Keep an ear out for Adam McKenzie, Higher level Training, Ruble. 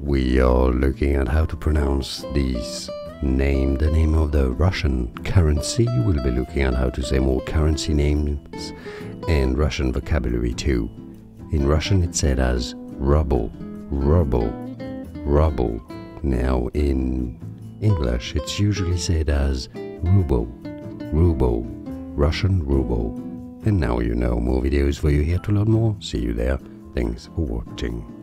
we are looking at how to pronounce these name, the name of the Russian currency. We'll be looking at how to say more currency names and Russian vocabulary too. In Russian it's said as ruble, ruble, ruble. Now in English it's usually said as ruble, ruble, Russian ruble. And now you know. More videos for you here to learn more. See you there. Thanks for watching.